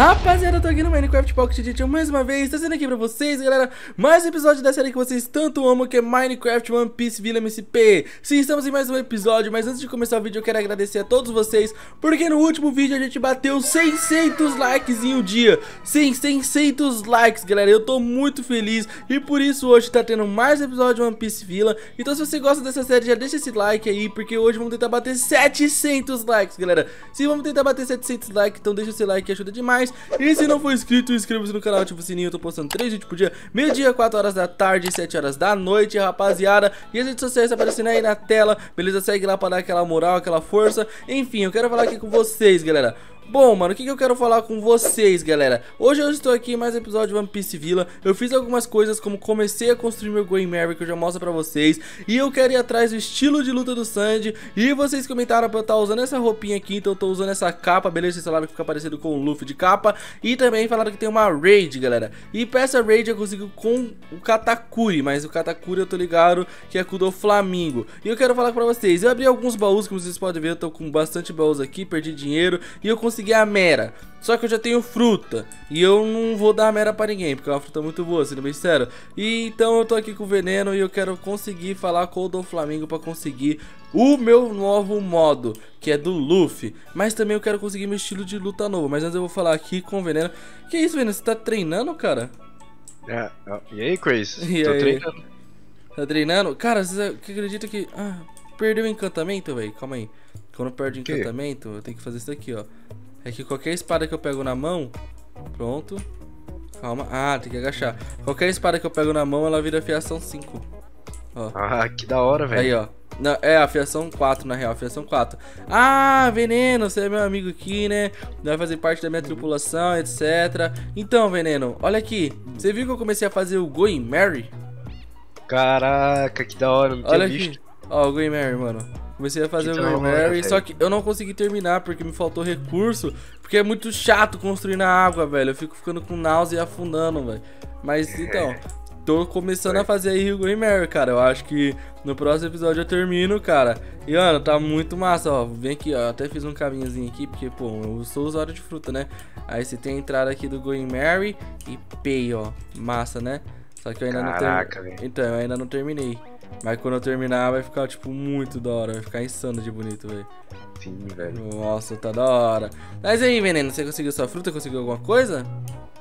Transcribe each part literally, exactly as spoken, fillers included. Rapaziada, eu tô aqui no Minecraft Pocket Edition mais uma vez, trazendo aqui pra vocês, galera, mais um episódio da série que vocês tanto amam, que é Minecraft One Piece Villa M C P. Sim, estamos em mais um episódio, mas antes de começar o vídeo eu quero agradecer a todos vocês, porque no último vídeo a gente bateu seiscentos likes em um dia. Sim, seiscentos likes, galera, eu tô muito feliz e por isso hoje tá tendo mais episódio One Piece Villa. Então se você gosta dessa série, já deixa esse like aí, porque hoje vamos tentar bater setecentos likes, galera. Sim, vamos tentar bater setecentos likes, então deixa o seu like que ajuda demais. E se não for inscrito, inscreva-se no canal, ativa o sininho. Eu tô postando três vídeos por dia, meio-dia, quatro horas da tarde, sete horas da noite, rapaziada. E as redes sociais aparecendo aí na tela, beleza? Segue lá pra dar aquela moral, aquela força. Enfim, eu quero falar aqui com vocês, galera. Bom, mano, o que, que eu quero falar com vocês, galera? Hoje eu estou aqui em mais um episódio de One Piece Villa. Eu fiz algumas coisas, como comecei a construir meu Going Merry, que eu já mostro pra vocês. E eu quero ir atrás do estilo de luta do Sandy. E vocês comentaram pra eu estar usando essa roupinha aqui, então eu tô usando essa capa, beleza? Esse salário que fica parecendo com o Luffy de capa. E também falaram que tem uma raid, galera. E pra essa raid eu consigo com o Katakuri, mas o Katakuri eu tô ligado que é com o Doflamingo. E eu quero falar pra vocês, eu abri alguns baús, como vocês podem ver, eu tô com bastante baús aqui, perdi dinheiro e eu consegui a mera, só que eu já tenho fruta e eu não vou dar a mera pra ninguém, porque é uma fruta muito boa, sendo bem sério. E então eu tô aqui com o veneno e eu quero conseguir falar com o Doflamingo pra conseguir o meu novo modo, que é do Luffy, mas também eu quero conseguir meu estilo de luta novo. Mas antes eu vou falar aqui com o veneno. Que isso, veneno, você tá treinando, cara? É, e aí, Chris? E tô aí? Treinando. Tá treinando? Cara, você acredita que... Ah, perdeu o encantamento, velho? Calma aí. Quando perde o encantamento, eu tenho que fazer isso aqui, ó. É que qualquer espada que eu pego na mão... Pronto. Calma. Ah, tem que agachar. Qualquer espada que eu pego na mão, ela vira afiação cinco. Ó. Ah, que da hora, velho. Aí, ó. Não, é, afiação quatro, na real. Afiação quatro. Ah, Veneno, você é meu amigo aqui, né? Vai fazer parte da minha tripulação, etcétera. Então, Veneno, olha aqui. Você viu que eu comecei a fazer o Going Merry? Caraca, que da hora. Não tinha visto. Ó, o Going Merry, mano. Comecei a fazer o Going Merry, só que eu não consegui terminar porque me faltou recurso. Porque é muito chato construir na água, velho. Eu fico ficando com náusea e afundando, velho. Mas então, tô começando a fazer aí o Going Merry, cara. Eu acho que no próximo episódio eu termino, cara. E, mano, tá muito massa, ó. Vem aqui, ó. Até fiz um caminhozinho aqui, porque, pô, eu sou usuário de fruta, né? Aí você tem a entrada aqui do Going Merry e pay, ó. Massa, né? Só que eu ainda não terminei. Caraca, velho. Então, eu ainda não terminei. Mas quando eu terminar vai ficar, tipo, muito da hora. Vai ficar insano de bonito, velho. Sim, velho. Nossa, tá da hora. Mas aí, Veneno, você conseguiu sua fruta? Conseguiu alguma coisa?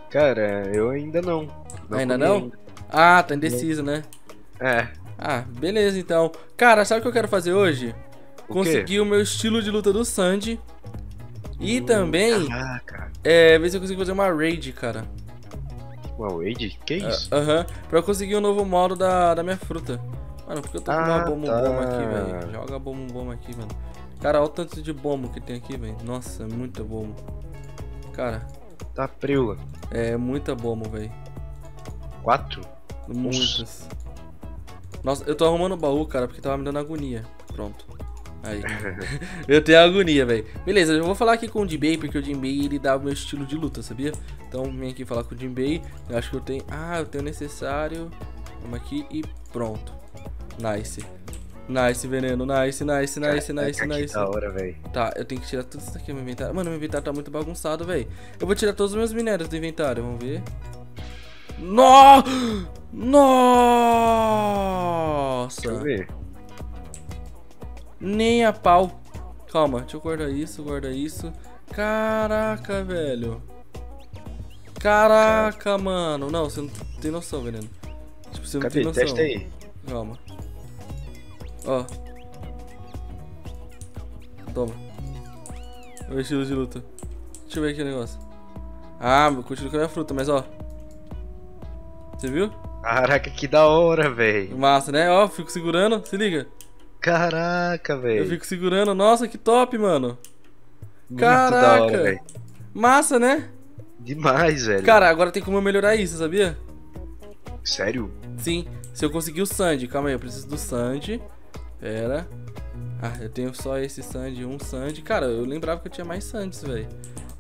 Cara, eu ainda não. não ainda não? Ainda. Ah, tá indeciso, não, né? É. Ah, beleza, então. Cara, sabe o que eu quero fazer hoje? O Conseguir quê? o meu estilo de luta do Sandy. E uh, também... Caraca. É, ver se eu consigo fazer uma raid, cara. Uma raid? Que isso? Aham. Uh, uh-huh, pra eu conseguir um novo modo da, da minha fruta. Mano, porque eu tô com uma ah, bomba tá. bomba aqui, velho. Joga bomba bomba aqui, mano. Cara, olha o tanto de bomba que tem aqui, velho. Nossa, muita bomba. Cara. Tá preula. É, muita bomba, velho. Quatro? Muitas. Nossa. Nossa, eu tô arrumando o baú, cara, porque tava me dando agonia. Pronto. Aí. Eu tenho agonia, velho. Beleza, eu vou falar aqui com o Jinbei, porque o Jinbei, ele dá o meu estilo de luta, sabia? Então, vem aqui falar com o Jinbei. Eu acho que eu tenho... Ah, eu tenho o necessário. Vamos aqui e pronto. Nice. Nice, Veneno. Nice, nice, nice, Caraca, nice, nice. Da hora, velho. Tá, eu tenho que tirar tudo isso daqui do meu inventário. Mano, meu inventário tá muito bagunçado, velho. Eu vou tirar todos os meus minérios do inventário. Vamos ver. No! Nossa! Deixa eu ver. Nem a pau. Calma, deixa eu guardar isso, guardar isso. Caraca, velho. Caraca, Caraca. mano. Não, você não tem noção, Veneno. Tipo, você não Cadê? tem noção. Testa aí. Calma. Ó. Toma. É o estilo de luta. Deixa eu ver aqui o negócio. Ah, eu continuo com a minha fruta, mas ó. Você viu? Caraca, que da hora, velho. Massa, né? Ó, fico segurando. Se liga. Caraca, velho. Eu fico segurando. Nossa, que top, mano. Muito Caraca. Da hora, véio. Massa, né? Demais, velho. Cara, agora tem como eu melhorar isso, sabia? Sério? Sim. Se eu conseguir o Sandy, calma aí, eu preciso do Sandy. Pera. Ah, eu tenho só esse Sandy, um Sandy. Cara, eu lembrava que eu tinha mais Sandy, velho.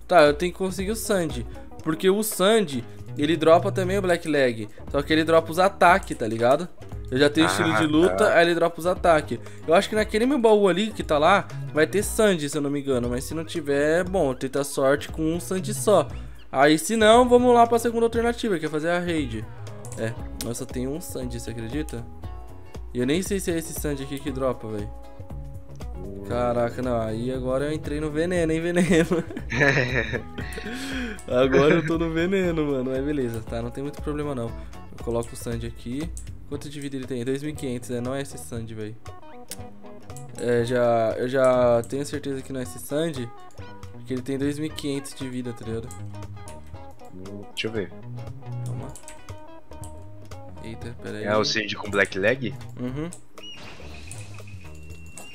Tá, eu tenho que conseguir o Sandy. Porque o Sandy, ele dropa também o Black Leg. Só que ele dropa os ataques, tá ligado? Eu já tenho ah, estilo de luta, tá. aí ele dropa os ataques. Eu acho que naquele meu baú ali que tá lá, vai ter Sandy, se eu não me engano. Mas se não tiver, bom, tenta sorte com um Sandy só. Aí se não, vamos lá pra segunda alternativa, que é fazer a raid. É, eu só tenho um Sandy, você acredita? E eu nem sei se é esse Sandy aqui que dropa, velho. Caraca, não, aí agora eu entrei no veneno, hein, veneno. Agora eu tô no veneno, mano. Mas beleza, tá, não tem muito problema não. Eu coloco o Sandy aqui. Quanto de vida ele tem? dois mil e quinhentos, né? Não é esse Sandy, velho. É, já, eu já tenho certeza que não é esse Sandy, porque ele tem dois mil e quinhentos de vida, tá ligado? Deixa eu ver. Calma. Eita, pera aí. É o Sandy com Black Leg? Uhum.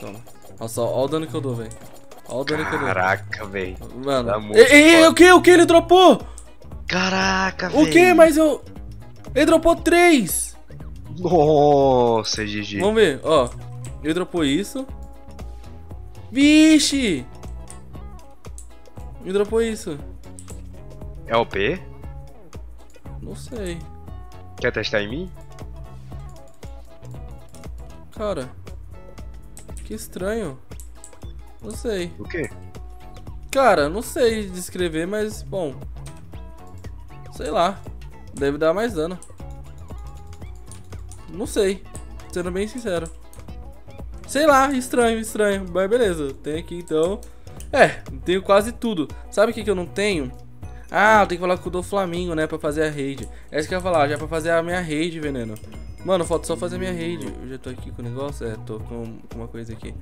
Toma. Olha só, olha o dano que eu dou, velho. Olha o dano que eu dou. Caraca, velho. Mano. Ei, ei, o que? O que? Ele dropou? Caraca, velho. O que? Mas eu... Ele dropou três. Nossa, G G. Vamos ver, ó. Ele dropou isso. Vixe! Ele dropou isso. É O P? Não sei. Quer testar em mim? Cara... Que estranho. Não sei. O quê? Cara, não sei descrever, mas, bom... Sei lá. Deve dar mais dano. Não sei. Sendo bem sincero. Sei lá, estranho, estranho. Mas beleza, tem aqui então... É, tenho quase tudo. Sabe o que que eu não tenho? Ah, eu tenho que falar com o Doflamingo, né, pra fazer a raid. É isso que eu ia falar, já pra fazer a minha raid, veneno. Mano, falta só fazer a minha raid. Eu já tô aqui com o negócio, é, tô com uma coisa aqui.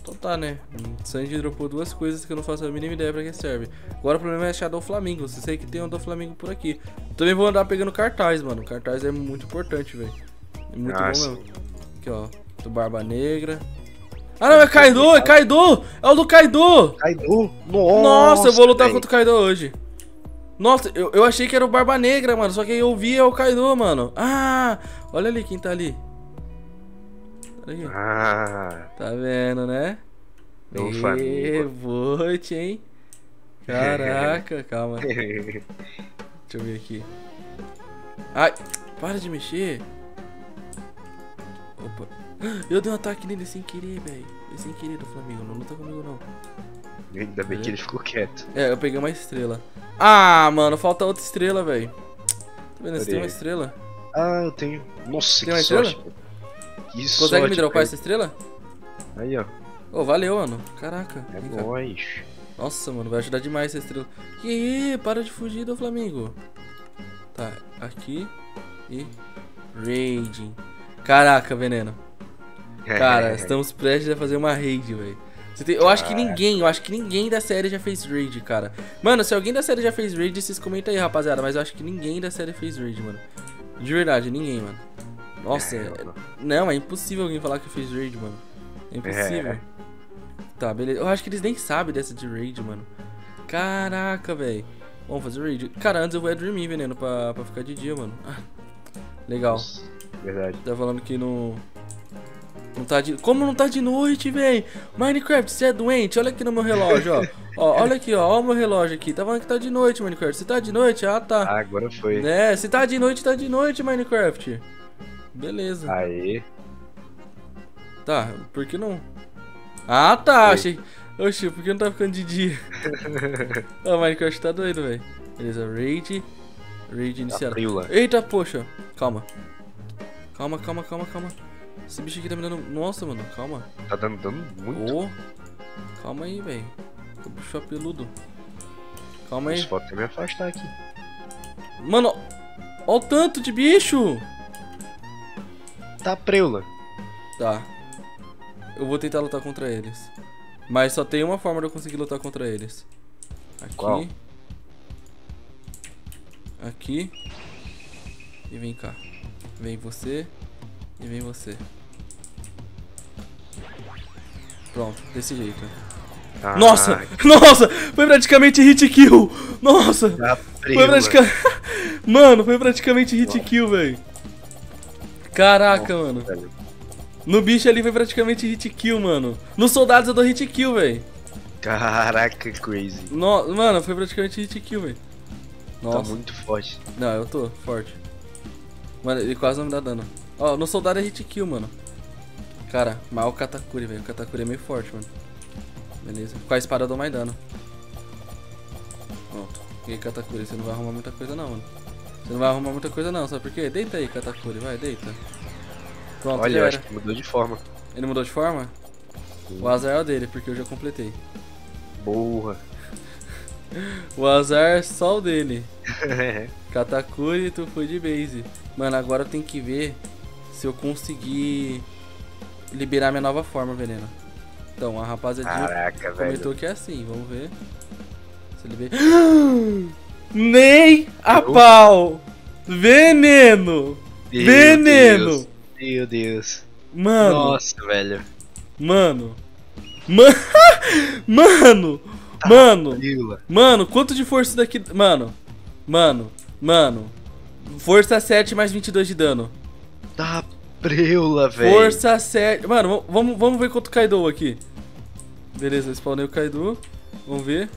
Então tá, né. Sandy dropou duas coisas que eu não faço a mínima ideia pra que serve. Agora o problema é achar Doflamingo. Você sei que tem um Doflamingo por aqui. Também vou andar pegando cartaz, mano. Cartaz é muito importante, velho. É muito Nossa. bom mesmo. Aqui, ó, do Barba Negra. Ah, não, é Kaido, é Kaido! É o do Kaido! Kaido? Nossa, Nossa eu vou lutar véio. contra o Kaido hoje. Nossa, eu, eu achei que era o Barba Negra, mano. Só que eu vi é o Kaido, mano. Ah, olha ali quem tá ali. Olha aqui. Ah. Tá vendo, né? Evote, hein? Caraca, calma. Deixa eu ver aqui. Ai, para de mexer. Opa. Eu dei um ataque nele sem querer, velho. Sem querer, Doflamingo. Não luta comigo, não. Ainda bem que ele ficou quieto. É, eu peguei uma estrela. Ah, mano, falta outra estrela, velho. Tá vendo? Você tem uma estrela? Ah, eu tenho. Nossa, tem que sorte. Que sorte. Consegue me dropar essa estrela? Aí, ó. Ô, valeu, mano. Caraca. É nóis. Nossa, mano, vai ajudar demais essa estrela. Ih, para de fugir, Doflamingo. Tá, aqui. E... Raiding. Caraca, veneno. Cara, estamos prestes a fazer uma raid, velho. Eu acho que ninguém, eu acho que ninguém da série já fez raid, cara. Mano, se alguém da série já fez raid, vocês comentam aí, rapaziada. Mas eu acho que ninguém da série fez raid, mano. De verdade, ninguém, mano. Nossa, é, não, é impossível alguém falar que fez raid, mano. É impossível. É. Tá, beleza. Eu acho que eles nem sabem dessa de raid, mano. Caraca, velho. Vamos fazer raid. Cara, antes eu vou é dormir, veneno, pra, pra ficar de dia, mano. Legal. Verdade. Tá falando que no... Não tá de... Como não tá de noite, véi? Minecraft, você é doente? Olha aqui no meu relógio, ó. Ó, olha aqui, ó. Olha o meu relógio aqui. Tá falando que tá de noite, Minecraft. Se tá de noite, ah, tá. Ah, agora foi. É, se tá de noite, tá de noite, Minecraft. Beleza. Aê. Tá, por que não? Ah, tá. Ei. Achei... Oxi, por que não tá ficando de dia? Ó, Minecraft tá doido, véi. Beleza, raid. Raid iniciada. Eita, poxa. Calma. Calma, calma, calma, calma. Esse bicho aqui tá me dando... Nossa, mano, calma. Tá dando dano muito. Oh. Calma aí, velho. O bicho é peludo. Calma aí. Nossa, pode até me afastar aqui. Mano, olha o tanto de bicho. Tá preula. Tá. Eu vou tentar lutar contra eles. Mas só tem uma forma de eu conseguir lutar contra eles. Aqui. Qual? Aqui. E vem cá. Vem você. E vem você. Pronto, desse jeito. Ah, nossa! Que... Nossa! Foi praticamente hit kill! Nossa! Tá frio, foi praticamente... Mano, foi praticamente hit Bom. kill, velho. Caraca, Bom, mano. Velho. No bicho ali foi praticamente hit kill, mano. Nos soldados eu dou hit kill, velho. Caraca, crazy. No... Mano, foi praticamente hit kill, velho. Tá muito forte. Não, eu tô forte. Mano, ele quase não me dá dano. Ó, oh, no soldado é hit kill, mano. Cara, mal o Katakuri, velho. O Katakuri é meio forte, mano. Beleza. Com a espada eu dou mais dano. Pronto. E aí, Katakuri, você não vai arrumar muita coisa não, mano. Você não vai arrumar muita coisa não, sabe por quê? Deita aí, Katakuri, vai, deita. Pronto, olha, eu acho que mudou de forma. Ele mudou de forma? Sim. O azar é o dele, porque eu já completei. Boa. O azar é só o dele. Katakuri, tu foi de base. Mano, agora eu tenho que ver se eu conseguir liberar minha nova forma, Veneno. Então, a rapaziadinha Caraca, comentou velho. que é assim, vamos ver. Se ele vê... Nem a eu? pau! Veneno! Meu Veneno! Deus, meu Deus. Mano. Nossa, velho. Mano. Man... mano. Tá mano. Mano. Mano, quanto de força daqui... Mano. Mano. Mano. Força sete mais vinte e dois de dano. Tá preula, velho. Força sete. Mano, vamos vamo ver quanto Kaido aqui. Beleza, spawnei o Kaido. Vamos ver.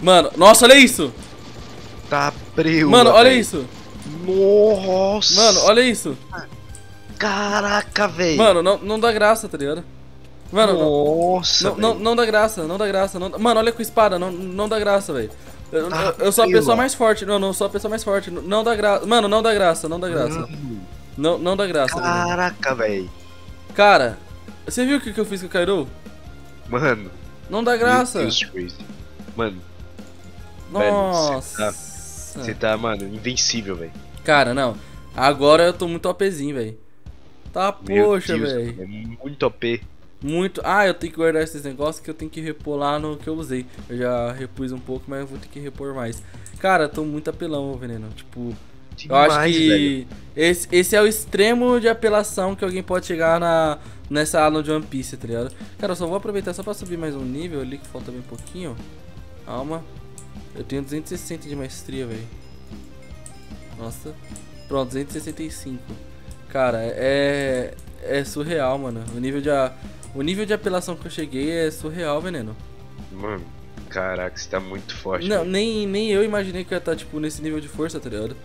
Mano, nossa, olha isso. Tá preula. Mano, olha véio. isso. Nossa. Mano, olha isso. Caraca, velho. Mano, não, não dá graça, tá ligado? Mano, nossa. Não, não, não dá graça, não dá graça. Não... Mano, olha com espada, não, não dá graça, velho. Eu, ah, eu sou a pessoa mais forte, não, não sou a pessoa mais forte, não, não dá graça, mano, não dá graça, não dá graça, hum. não, não dá graça. Caraca, velho. Cara, você viu o que, que eu fiz com o Kaido? Mano. Não dá graça. Mano. Nossa. Você tá, tá, mano, invencível, velho. Cara, não, agora eu tô muito OPzinho, velho. Tá, Meu poxa, velho. É muito O P. Muito. Ah, eu tenho que guardar esses negócios que eu tenho que repor lá no que eu usei. Eu já repus um pouco, mas eu vou ter que repor mais. Cara, eu tô muito apelão, Veneno. Tipo, demais, eu acho que esse, esse é o extremo de apelação que alguém pode chegar na, nessa ala de One Piece, tá ligado? Cara, eu só vou aproveitar só pra subir mais um nível ali, que falta bem pouquinho. Calma. Eu tenho duzentos e sessenta de maestria, velho. Nossa. Pronto, duzentos e sessenta e cinco. Cara, é... é surreal, mano. O nível de... A... O nível de apelação que eu cheguei é surreal, Veneno. Mano, caraca, você tá muito forte. Não, nem, nem eu imaginei que eu ia estar, tipo, nesse nível de força, tá ligado?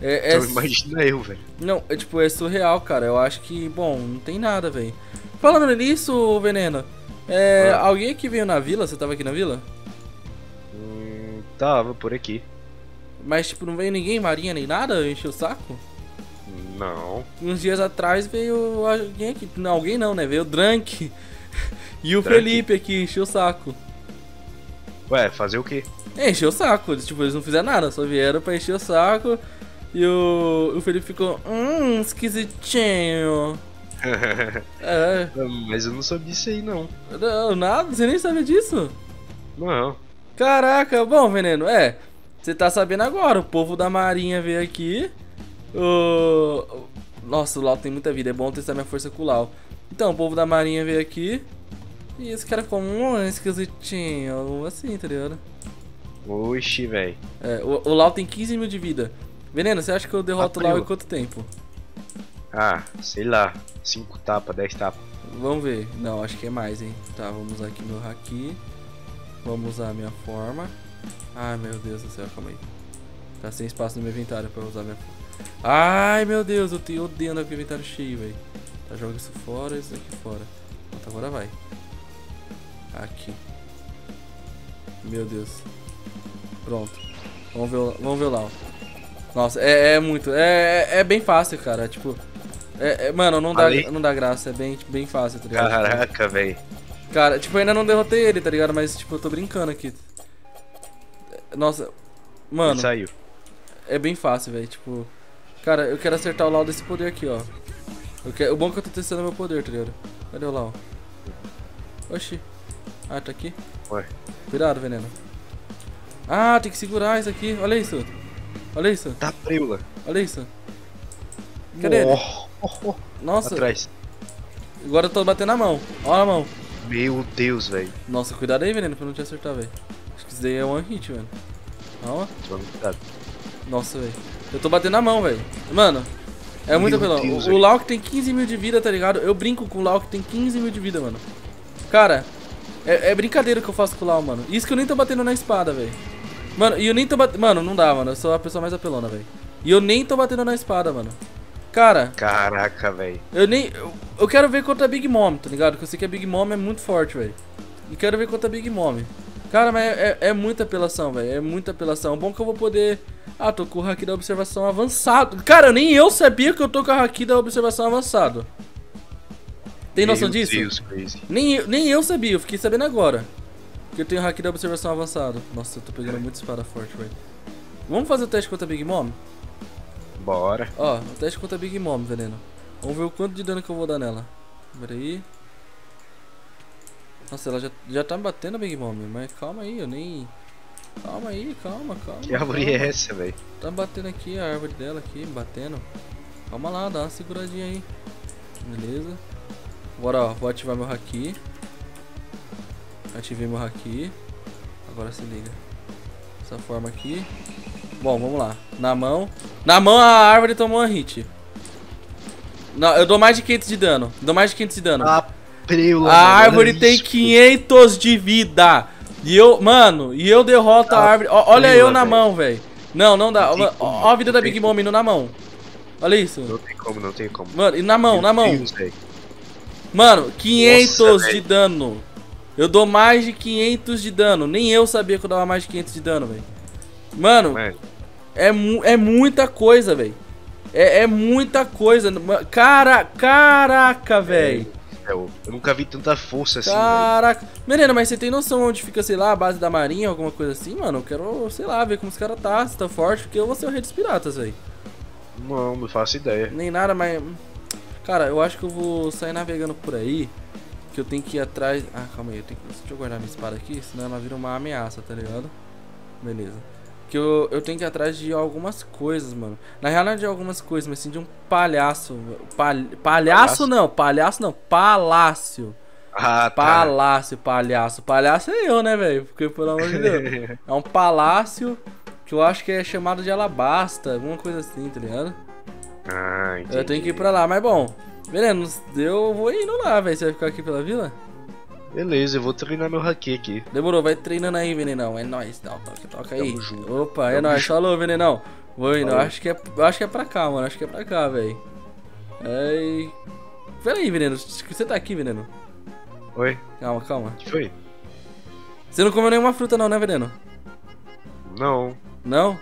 É, então é... imagina eu, velho. Não, é, tipo, é surreal, cara. Eu acho que, bom, não tem nada, velho. Falando nisso, Veneno, é, ah. alguém que veio na vila? Você tava aqui na vila? Hum, tava, por aqui. Mas, tipo, não veio ninguém, marinha, nem nada? Encheu o saco? Não. Uns dias atrás veio alguém aqui. Não, alguém não, né? Veio o Drunk. E o Drunk. Felipe aqui, encheu o saco. Ué, fazer o quê? É, encheu o saco. Tipo, eles não fizeram nada, só vieram pra encher o saco. E o, o Felipe ficou, hum, esquisitinho. É. Mas eu não sabia disso aí, não. Não, nada? Você nem sabia disso? Não. Caraca, bom, Veneno, é. Você tá sabendo agora, o povo da Marinha veio aqui. Uh... Nossa, o Law tem muita vida. É bom testar minha força com o Law. Então, o povo da Marinha veio aqui. E esse cara ficou um esquisitinho. Assim, tá ligado? Oxi, velho. É, o, o Law tem quinze mil de vida. Veneno, você acha que eu derroto o Law em quanto tempo? Ah, sei lá. cinco tapas, dez tapas. Vamos ver. Não, acho que é mais, hein? Tá, vamos usar aqui meu haki. Vamos usar a minha forma. Ai, meu Deus do céu, calma aí. Tá sem espaço no meu inventário pra usar minha forma. Ai, meu Deus, eu tenho odeio andar com o inventário cheio, velho. Tá, joga isso fora, isso aqui fora. Pronto, agora vai. Aqui. Meu Deus. Pronto. Vamos ver o, vamos ver o Law. Nossa, é, é muito. É, é bem fácil, cara. É, tipo, é, é, mano, não dá, não dá graça. É bem, tipo, bem fácil, tá ligado? Caraca, velho. Cara, tipo, eu ainda não derrotei ele, tá ligado? Mas, tipo, eu tô brincando aqui. Nossa. Mano. Ele saiu. É bem fácil, velho. Tipo... Cara, eu quero acertar o Law desse poder aqui, ó. Eu quero... O bom é que eu tô testando meu poder, tá ligado? Cadê o Law? Oxi. Ah, tá aqui? Ué. Cuidado, Veneno. Ah, tem que segurar isso aqui. Olha isso. Olha isso. Tá preula. Olha isso. Cadê oh. ele? Oh, oh. Nossa. Atrás. Agora eu tô batendo na mão. Olha a mão. Meu Deus, velho. Nossa, cuidado aí, Veneno, pra não te acertar, velho. Acho que isso daí é one hit, velho. Calma. Nossa, velho. Eu tô batendo na mão, velho. Mano, é muito apelão. O, o Law que tem quinze mil de vida, tá ligado? Eu brinco com o Law que tem quinze mil de vida, mano. Cara, é, é brincadeira que eu faço com o Law, mano. Isso que eu nem tô batendo na espada, velho. Mano, e eu nem tô batendo... Mano, não dá, mano. Eu sou a pessoa mais apelona, velho. E eu nem tô batendo na espada, mano. Cara... Caraca, velho. Eu nem... Eu, eu quero ver contra a Big Mom, tá ligado? Porque eu sei que a Big Mom é muito forte, velho. E quero ver contra a Big Mom. Cara, mas é, é, é muita apelação, velho. É muita apelação. Bom que eu vou poder... Ah, tô com o haki da observação avançado. Cara, nem eu sabia que eu tô com o haki da observação avançado. Tem noção disso? Deus, crazy. Nem, nem eu sabia, eu fiquei sabendo agora. Que eu tenho o haki da observação avançado. Nossa, eu tô pegando muito espada forte, velho. Vamos fazer o teste contra a Big Mom? Bora. Ó, o teste contra a Big Mom, veneno. Vamos ver o quanto de dano que eu vou dar nela. Pera aí. Nossa, ela já, já tá me batendo a Big Mom, mas calma aí, eu nem... Calma aí, calma, calma. Que árvore calma. É essa, velho? Tá batendo aqui, a árvore dela aqui, batendo. Calma lá, dá uma seguradinha aí. Beleza. Bora, ó, vou ativar meu haki. Ativei meu haki. Agora se liga. Dessa forma aqui. Bom, vamos lá. Na mão. Na mão a árvore tomou um hit. Não, eu dou mais de quinhentos de dano. Dou mais de quinhentos de dano. Ah, prela, a árvore tem isso. quinhentos de vida. E eu, mano, e eu derroto ah, a árvore. O, olha prela, eu na véio. Mão, velho. Não, não dá. Não ó, ó a vida da Big Mom indo na mão. Olha isso. Não tem como, não tem como. Mano, e na mão, Meu na mão. Deus, mano, quinhentos Nossa, de véio. Dano. Eu dou mais de quinhentos de dano. Nem eu sabia que eu dava mais de quinhentos de dano, velho. Mano, Man. é, mu é muita coisa, velho. É, é muita coisa. Cara, caraca, velho. É, eu nunca vi tanta força assim. Caraca. Véio. Menino, mas você tem noção onde fica, sei lá, a base da marinha, alguma coisa assim, mano? Eu quero, sei lá, ver como os caras tá, se tá forte, porque eu vou ser o rei dos piratas, velho. Não, não faço ideia. Nem nada, mas... Cara, eu acho que eu vou sair navegando por aí, que eu tenho que ir atrás... Ah, calma aí, eu tenho que... Deixa eu guardar minha espada aqui, senão ela vira uma ameaça, tá ligado? Beleza. Que eu, eu tenho que ir atrás de algumas coisas, mano. Na real não é de algumas coisas, mas sim de um palhaço. Pal, palhaço, palhaço não, palhaço não, palácio. Ah, tá. Palácio, palhaço. Palhaço é eu, né, velho? Porque, pelo amor de Deus. É um palácio que eu acho que é chamado de Alabasta, alguma coisa assim, tá ligado? Ah, entendi. Eu tenho que ir pra lá, mas bom. Veneno, eu vou indo lá, velho. Você vai ficar aqui pela vila? Beleza, eu vou treinar meu haki aqui. Demorou, vai treinando aí, Venenão. É nóis, dá um toque, toca aí. Opa, Tamo é nóis. Falou, Venenão. Vou indo, acho que, é, acho que é pra cá, mano. Acho que é pra cá, velho. É... Pera aí, Veneno. Você tá aqui, Veneno? Oi. Calma, calma. O que foi? Você não comeu nenhuma fruta não, né, Veneno? Não. Não?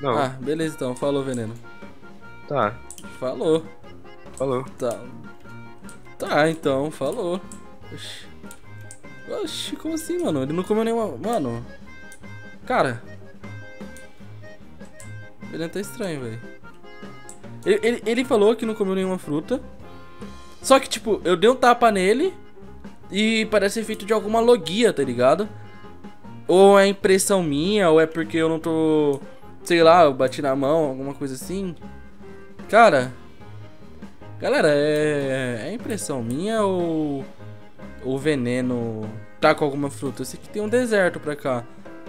Não. Ah, beleza então. Falou, Veneno. Tá. Falou. Falou. Tá. Tá, então. Falou. Oxi. Oxi, como assim, mano? Ele não comeu nenhuma... Mano... Cara... Ele tá estranho, velho. Ele, ele, ele falou que não comeu nenhuma fruta. Só que, tipo, eu dei um tapa nele e parece feito de alguma logia, tá ligado? Ou é impressão minha, ou é porque eu não tô... Sei lá, eu bati na mão, alguma coisa assim. Cara... Galera, é... É impressão minha ou... O veneno tá com alguma fruta. Eu sei que tem um deserto pra cá,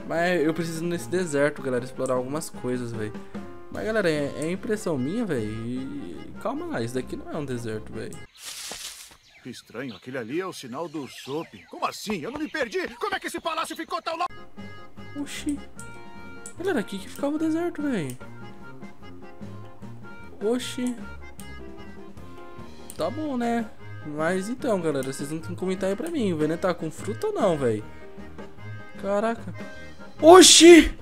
mas eu preciso nesse deserto, galera, explorar algumas coisas, velho. Mas, galera, é, é impressão minha, velho. E... Calma lá, isso daqui não é um deserto, velho. Que estranho, aquele ali é o sinal do Soap. Como assim? Eu não me perdi! Como é que esse palácio ficou tão longe? Oxi. Galera, aqui que ficava o deserto, velho. Oxi. Tá bom, né? Mas então, galera, vocês não tem que comentar aí pra mim. O veneno tá com fruta ou não, velho? Caraca. Oxi!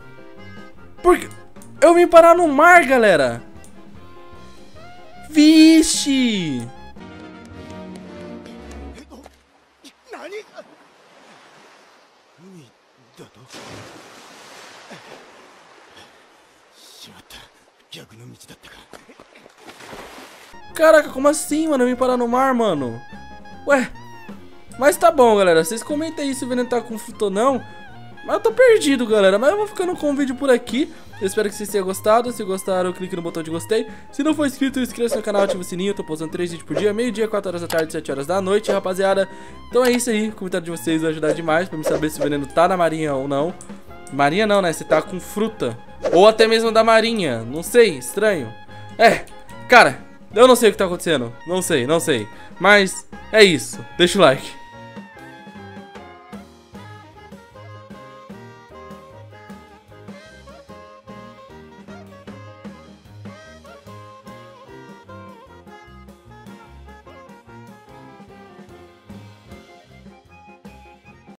Por que... Eu vim parar no mar, galera. Vixe! Caraca, como assim, mano? Eu vim parar no mar, mano. Ué. Mas tá bom, galera. Vocês comentem aí se o veneno tá com fruto ou não. Mas eu tô perdido, galera. Mas eu vou ficando com o vídeo por aqui. Eu espero que vocês tenham gostado. Se gostaram, clique no botão de gostei. Se não for inscrito, inscreva-se no canal, ativa o sininho. Eu tô postando três vídeos por dia. Meio-dia, quatro horas da tarde, sete horas da noite, rapaziada. Então é isso aí. O comentário de vocês vai ajudar demais pra me saber se o veneno tá na marinha ou não. Marinha não, né? Se tá com fruta. Ou até mesmo da marinha. Não sei. Estranho. É. Cara... Eu não sei o que tá acontecendo, não sei, não sei. Mas é isso, deixa o like.